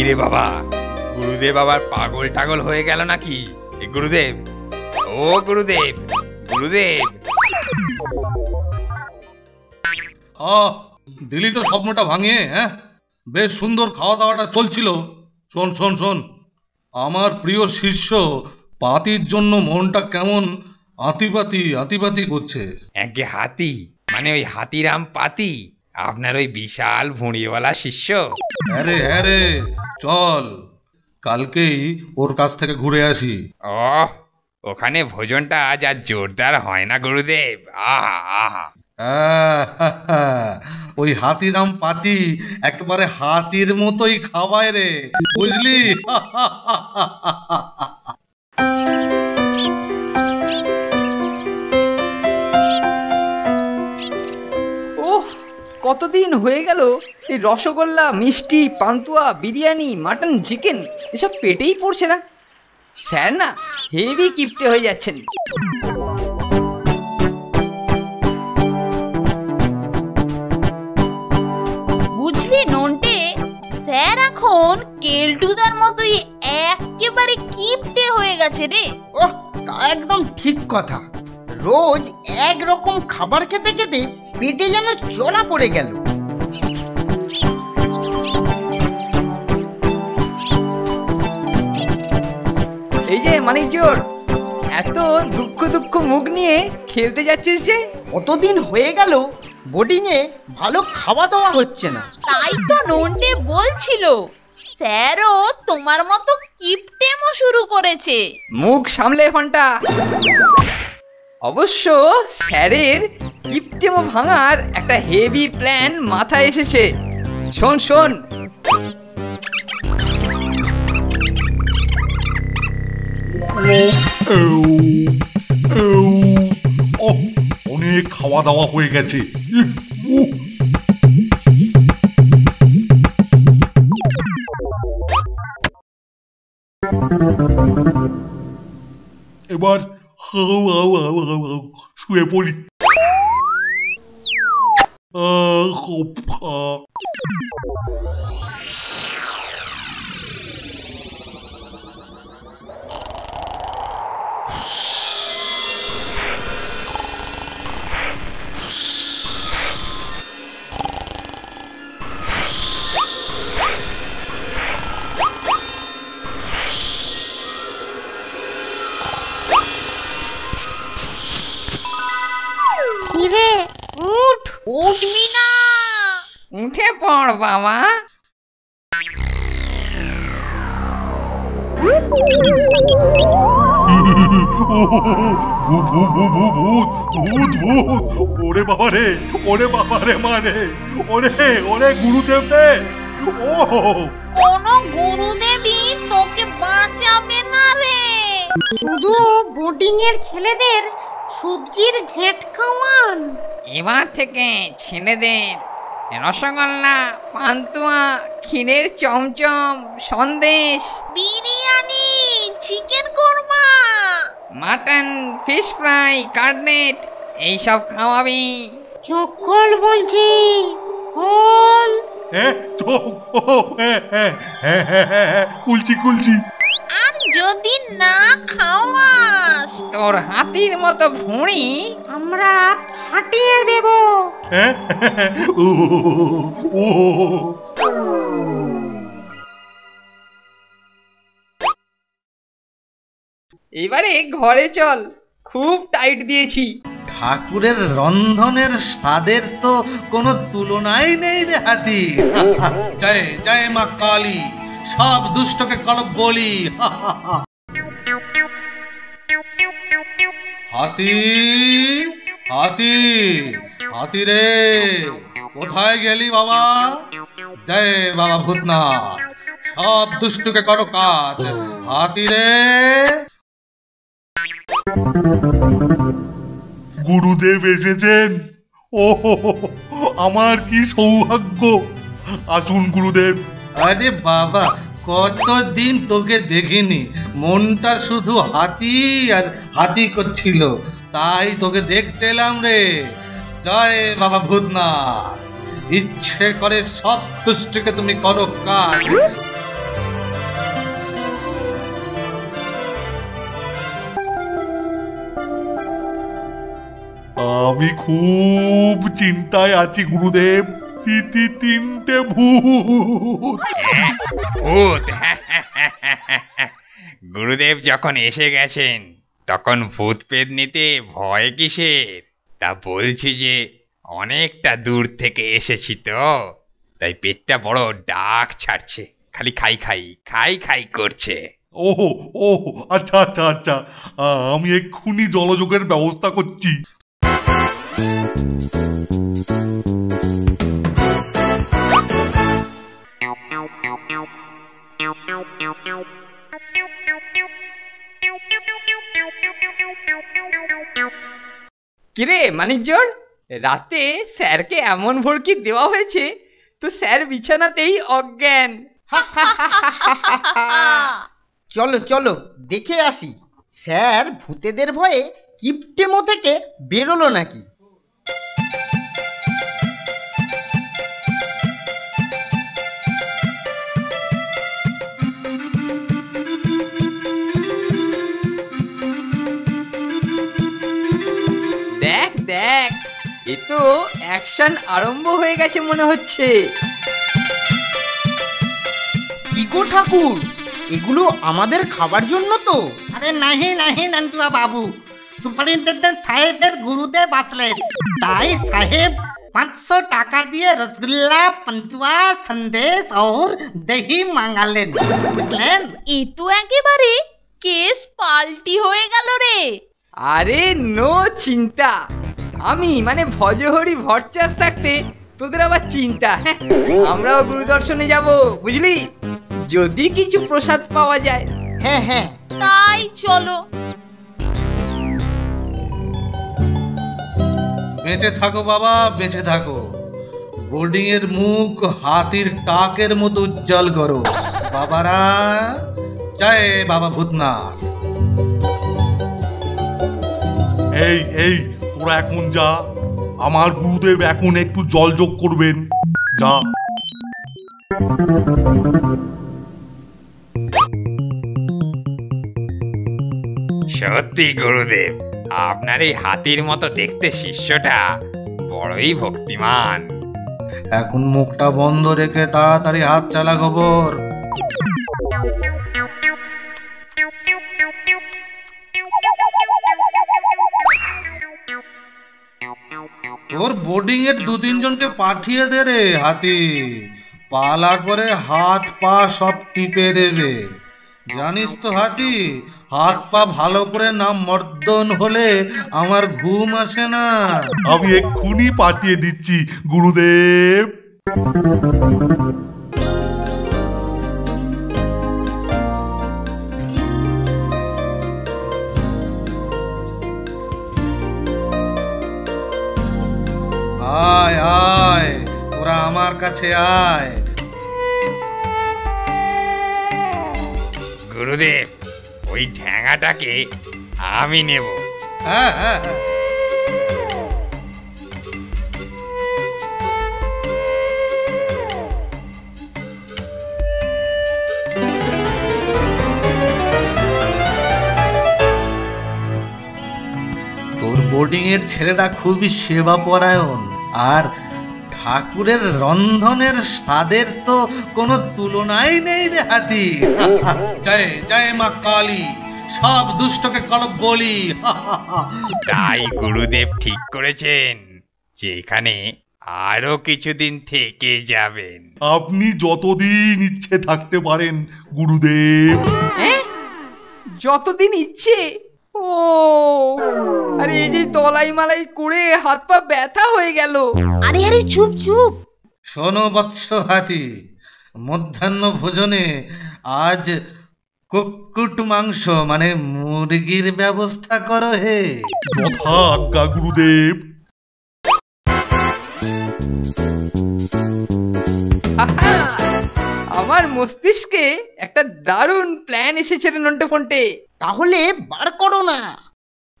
কিরে বাবা, গুরুদেব আবার পাগল টাগল হয়ে গেল নাকি? গুরুদেব, ও গুরুদেব, গুরুদেব। আহ, দিলি তো স্বপ্নটা ভাঙিয়ে। হ্যাঁ, বেশ সুন্দর খাওয়া দাওয়াটা চলছিল। শোন শোন শোন, আমার প্রিয় শিষ্য পাতির জন্য মনটা কেমন আতিপাতি আতিপাতি করছে। একে হাতি মানে ওই হাতিরাম পাতি, আপনার ওই বিশাল ভুঁড়িওয়ালা শিষ্য? আরে আরে চল, কালকেই ওর কাছ থেকে ঘুরে আসি। ওহ, ওখানে ভোজনটা আজ আর জোরদার হয় না গুরুদেব? আহা আহা, ওই হাতিরাম পাতি একেবারে হাতির মতোই খাওয়ায় রে, বুঝলি? কতদিন হয়ে গেল এই রসগোল্লা, মিষ্টি, পান্তুয়া, বিরিয়ানি, মাটন, চিকেন এসব পেটেই পড়ছে না। স্যার না হেভি কিপ্টে হয়ে যাচ্ছেন। বুঝলি নন্টে, স্যার এখন কেলটুদার মতোই একেবারে কিপ্টে হয়ে গেছে রে। ওহ, তা একদম ঠিক কথা। রোজ একরকম খাবার খেতে খেতে পেটে যেন জলা পড়ে গেল। এই যে মানিকজোর, এত দুঃখ দুঃখ মুখ নিয়ে খেলতে যাচ্ছিস যে? কতদিন হয়ে গেল বোর্ডিং এ ভালো খাওয়া দাওয়া হচ্ছে না। তাই তো নন্টে বলছিল, স্যারও তোমার মতো কিপটেমো শুরু করেছে। মুখ সামলে ফোনটা। অবশ্য স্যারের কিপটেমো ভাঙার একটা হেভি প্ল্যান মাথায় এসেছে। শোন শোন, অনেক খাওয়া দাওয়া হয়ে গেছে। এবার শুয়ে পড়ি। উঠে পড় বাবা। ওরে বাবা রে, ওরে বাবা রে, মানে ওরে ওরে গুরুদেব রে। ও কোনো গুরুদেবই তোকে বাঁচাবে না রে। শুধু বোর্ডিং এর ছেলেদের সবজির ঘ্যাট খাওয়ান। এবার থেকে ছেলেদের রসগোল্লা, পান্তুয়া, ক্ষীরের chomchom, sandesh, biryani, chicken korma, mutton, fish fry, cutlet এইসব খাওয়াবি। চোখ খোল বলছি, খোল। কুলচি কুলচি। আর যদি না খাওয়াস তোর হাতির মতো ভুঁড়ি আমরা হাটিয়ে দেব। এবারে ঘরে চল, খুব টাইট দিয়েছি। ঠাকুরের রন্ধনের স্বাদের তো কোনো তুলনাই নেই রে হাতি। জয় জয় মা কালী, সব দুষ্টকে কলপ গলি। হাতি হাতি হাতি রে, কোথায় গেলি বাবা? জয় বাবা ভূতনাথ, সব দুষ্টুকে করো কাজ। হাতি রে। গুরুদেব এসেছেন। ও আমার কি সৌভাগ্য! আসুন গুরুদেব। আরে বাবা, কতদিন তোকে দেখিনি। মনটা শুধু হাতি আর হাতি করছিল, তাই তোকে দেখতে এলাম রে। জয় বাবা ভূতনাথ, ইচ্ছে করে সব দুষ্টকে তুমি করো কাজ। আমি খুব চিন্তায় আছি গুরুদেব। তিনটে ভূত। ভূত? গুরুদেব যখন এসে গেছেন তখন ভূত পেদনিতে ভয় কিসের? তা বলছি যে অনেকটা দূর থেকে এসেছি তো, তাই পেটটা বড় ডাক ছাড়ছে, খালি খাই খাই খাই খাই করছে। ওহো ওহো, আচ্ছা আচ্ছা আচ্ছা, আমি এক্ষুনি জলযোগের ব্যবস্থা করছি। কিরে মানিকজন, রাতে স্যারকে এমন ভর্কি দেওয়া হয়েছে তো স্যার বিছানাতেই অজ্ঞান। চলো চলো দেখে আসি স্যার ভূতেদের ভয়ে কিপটেমো থেকে বেরোলো নাকি। দেখ দেখ, এ তো অ্যাকশন আরম্ভ হয়ে গেছে মনে হচ্ছে। কি গো ঠাকুর, এগুলো আমাদের খাবার জন্য তো? আরে নাহি নাহি নান্টুয়া বাবু, সুপারিনটেন্ডেন্ট সাহেবের গুরুদেব আসলেন, তাই সাহেব 500 টাকা দিয়ে রসগোল্লা, পান্তুয়া, সন্দেশ আর দহি মাঙ্গালেন, বুঝলেন? এ তো একেবারে কেস পাল্টি হয়ে গেল রে। আরে নো চিন্তা, আমি মানে ভজহরি ভরচাষ থাকতে তোদের আবার চিন্তা? হ্যাঁ, আমরাও গুরুদর্শনে যাব বুঝলি, যদি কিছু প্রসাদ পাওয়া যায়। হ্যাঁ হ্যাঁ তাই চলো। বেঁচে থাকো বাবা, বেঁচে থাকো। বোর্ডিং এর মুখ হাতির টাকের মতো উজ্জ্বল করো বাবারা। জয় বাবা ভূতনাথ। এই এই তোরা এখন যা, আমার গুরুদেব এখন একটু জল যোগ করবেন, যা। সত্যি গুরুদেব, আপনার এই হাতির মতো দেখতে শিষ্যটা বড়ই ভক্তিমান। এখন মুখটা বন্ধ রেখে তাড়াতাড়ি হাত চালা গোবর। তোর বোর্ডিং এর 2-3 জনকে পাঠিয়ে দে রে হাতি, পালা করে হাত পা সব টিপে দেবে। জানিস তো হাতি, হাত পা ভালো করে না মর্দন হলে আমার ঘুম আসে না। আমি এক্ষুনি পাঠিয়ে দিচ্ছি গুরুদেব। আয় আয় তোরা আমার কাছে আয়। গুরুদেব, ওই ঢ্যাঙাটাকে আমি নেব। হ্যাঁ হ্যাঁ, তোর বোর্ডিং এর ছেলেটা খুবই সেবা পরায়ণ, আর ঠাকুরের রন্ধনের স্বাদের তো কোনো তুলনাই নেই রে হাতি। জয় জয় মা কালী, সব দুষ্টকে কলপ বলি। তাই গুরুদেব ঠিক করেছেন যে এখানে আরো কিছুদিন থেকে যাবেন। আপনি যতদিন ইচ্ছে থাকতে পারেন গুরুদেব। যতদিন ইচ্ছে? ও আরে এই যে তলাই মালাই করে হাত পা ব্যথা হয়ে গেল। আরে আরে চুপ চুপ। শোনো বৎস হাতি, মধ্যাহ্ন ভোজনে আজ কুকুট মাংস মানে মুরগির ব্যবস্থা করো। হে যথা আজ্ঞা গুরুদেব। আমার মস্তিষ্কে একটা দারুণ প্ল্যান এসেছে রে নন্টে ফন্টে, তাহলে বার করো না।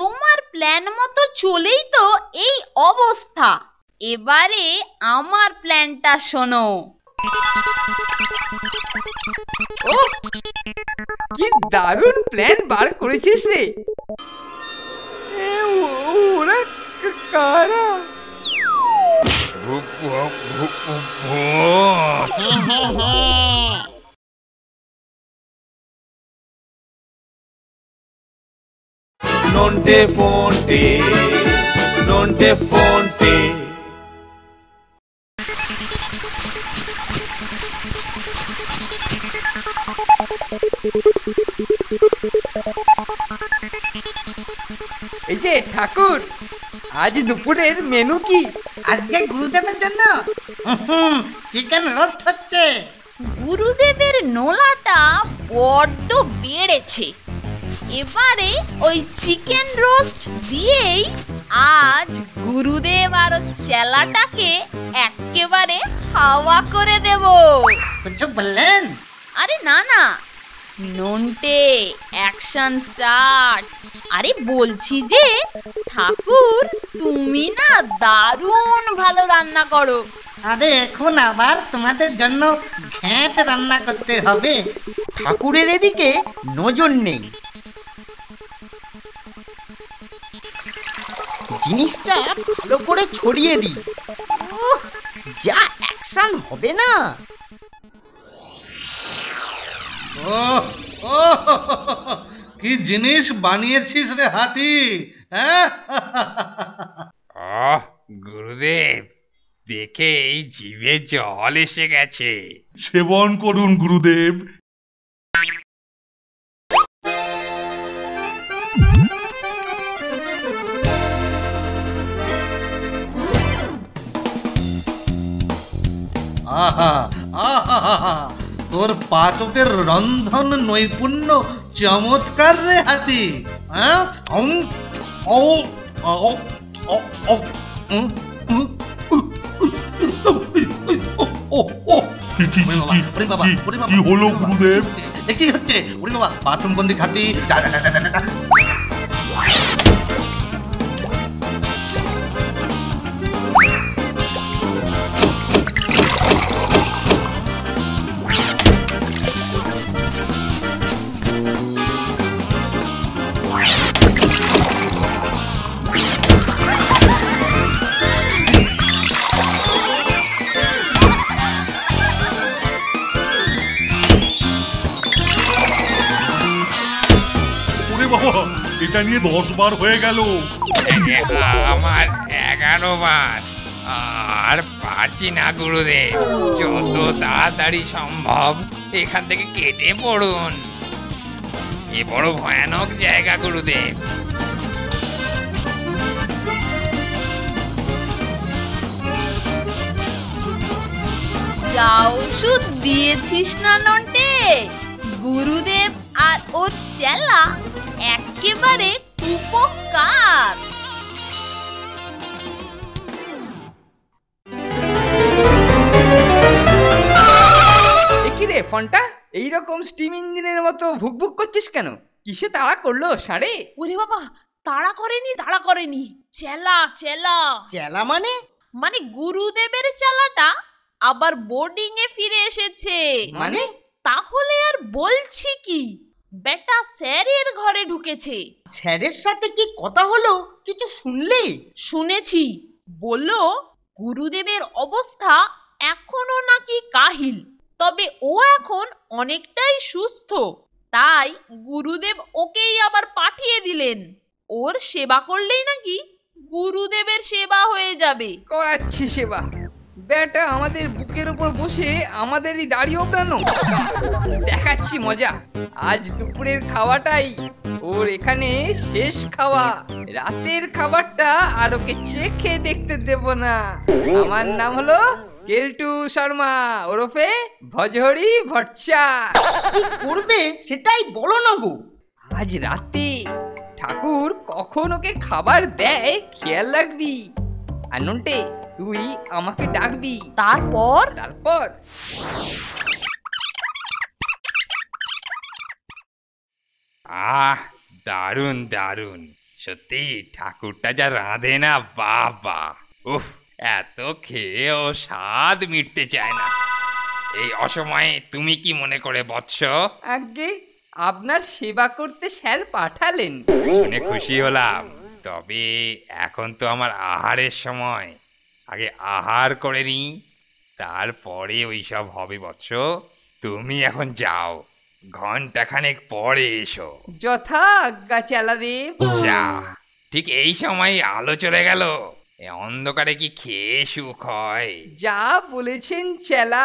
তোমার প্ল্যান মতো চলেই তো এই অবস্থা। এবারে আমার প্ল্যানটা শোনো। ও কি দারুণ প্ল্যান বার করেছিস রে। ওরা कारा नोंटे फोंटे नोंटे फोंटे एजे ठाकुर आज दोपहर मेनू की আজকে গুরুদেবের জন্য চিকেন রোস্ট হচ্ছে। গুরুদেবের নোলাটা বড্ড বেড়েছে, এবারে ওই চিকেন রোস্ট দিয়েই আজ গুরুদেব আর চেলাটাকে একেবারে হাওয়া করে দেব। কিছু বললেন? আরে না না নন্টে অ্যাকশন স্টার্ট। আরে বলছি যে ঠাকুর তুমি না দারুণ ভালো রান্না করো। আরে এখন আবার তোমাদের জন্য ঘ্যাঁট রান্না করতে হবে। ঠাকুরের এদিকে নজর নেই, জিনিসটা ভালো করে ছড়িয়ে দিই, যা অ্যাকশন হবে না। কি জিনিস বানিয়েছিস রে হাতি। গুরুদেব দেখে এই জিভে জল এসে গেছে, সেবন করুন গুরুদেব। আহা আহা তোর পাচকের রন্ধন নৈপুণ্য চমৎকার রে হাতি। কি হচ্ছে ওরে বাবা, বাথরুমবন্দি হাতি। এটা নিয়ে 10 বার হয়ে গেল, আমার 11 বার। আর পারছি না গুরুদেব, যত তাড়াতাড়ি সম্ভব এখান থেকে কেটে পড়ুন। এ বড় ভয়ানক জায়গা গুরুদেব। যা ওষুধ দিয়েছিস না নন্টে, গুরুদেব আর ও চেলা একেবারে উপকার। কি রে ফোনটা এইরকম স্টিম ইঞ্জিনের মতো ভুকভুক করছিস কেন? কিসে তাড়া করলো সাড়ে? ওরে বাবা তাড়া করেনি, তাড়া করেনি, চেলা চেলা চেলা মানে মানে গুরুদেবের চেলাটা আবার বোর্ডিং এ ফিরে এসেছে। মানে তাহলে আর বলছি কি, বেটা স্যারের ঘরে ঢুকেছে। স্যারের সাথে কি কথা হলো কিছু শুনলে? শুনেছি, বললো গুরুদেবের অবস্থা এখনো নাকি কাহিল, তবে ও এখন অনেকটাই সুস্থ, তাই গুরুদেব ওকেই আবার পাঠিয়ে দিলেন। ওর সেবা করলেই নাকি গুরুদেবের সেবা হয়ে যাবে। করাচ্ছি সেবা, বেটা আমাদের বুকের উপর বসে আমাদেরই দাড়ি ওপড়ানো। দেখাচ্ছি মজা, আজ দুপুরের খাওয়াটাই ওর এখানে শেষ খাওয়া। রাতের খাবারটা আর ওকে চেখে দেখতে দেব না। আমার নাম হলো কেলটু শর্মা ওরফে ভজহরি ভট্টা। কি করবে সেটাই বলো না গো। আজ রাতে ঠাকুর কখন ওকে খাবার দেয় খেয়াল রাখবি, আর নন্টে তুই আমাকে ডাকবি। তারপর তারপর দারুন দারুন, সত্যি ঠাকুরটা যা রাঁধে না, বাবা উফ, এত খেয়েও স্বাদ মিটতে চায় না। এই অসময়ে তুমি কি মনে করে বৎস? আগে আপনার সেবা করতে স্যার পাঠালেন, শুনে খুশি হলাম। তবে এখন তো আমার আহারের সময়, আগে আহার করে নিই, তারপরে ওইসব হবে বৎস। তুমি এখন যাও, ঘন্টাখানেক পরে এসো। যথা আজ্ঞা চালাদেব। যা, ঠিক এই সময় আলো চলে গেল, এ অন্ধকারে কি খেয়ে সুখ হয়? যা বলেছেন চেলা।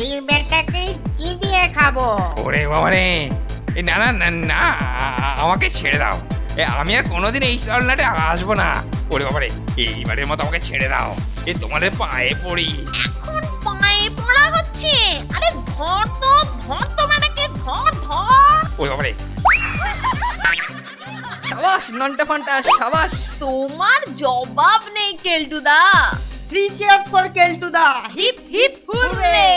এই বেটাকে চিবিয়ে খাবো। ওরে বাবারে, না না না না, আমাকে ছেড়ে দাও, আমি আর কোনোদিন এই ধরনাটে আসবো না। ওরে বাবারে, এইবারের মতো আমাকে ছেড়ে দাও, এ তোমাদের পায়ে পড়ি। এখন পায়ে পড়া হচ্ছে? আরে ধর তো, ধর তো মানাকে, ধর ধর। ওরে বাবারে, সাবাস নন্টা ফন্টা, সাবাস। তোমার জবাব নেই কেলটুদা। 3 cheers for কেলটুদা। Hip hip hurray.